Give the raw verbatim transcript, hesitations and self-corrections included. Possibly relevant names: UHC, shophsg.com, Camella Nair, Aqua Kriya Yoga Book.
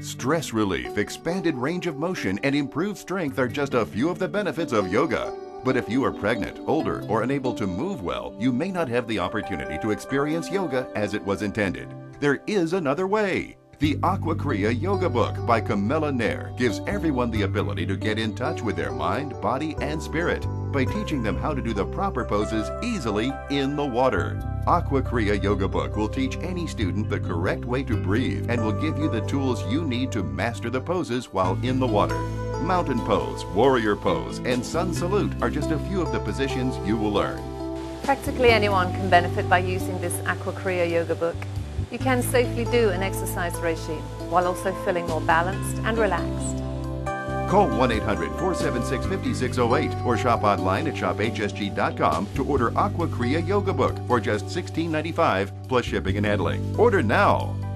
Stress relief, expanded range of motion, and improved strength are just a few of the benefits of yoga. But if you are pregnant, older, or unable to move well, you may not have the opportunity to experience yoga as it was intended. There is another way. The Aqua Kriya Yoga Book by Camella Nair gives everyone the ability to get in touch with their mind, body, and spirit by teaching them how to do the proper poses easily in the water. Aqua Kriya Yoga Book will teach any student the correct way to breathe and will give you the tools you need to master the poses while in the water. Mountain pose, warrior pose, and sun salute are just a few of the positions you will learn. Practically anyone can benefit by using this Aqua Kriya Yoga Book. You can safely do an exercise regime while also feeling more balanced and relaxed. Call one eight hundred, four seven six, five six zero eight or shop online at shop h s g dot com to order Aqua Kriya Yoga Book for just sixteen ninety-five plus shipping and handling. Order now!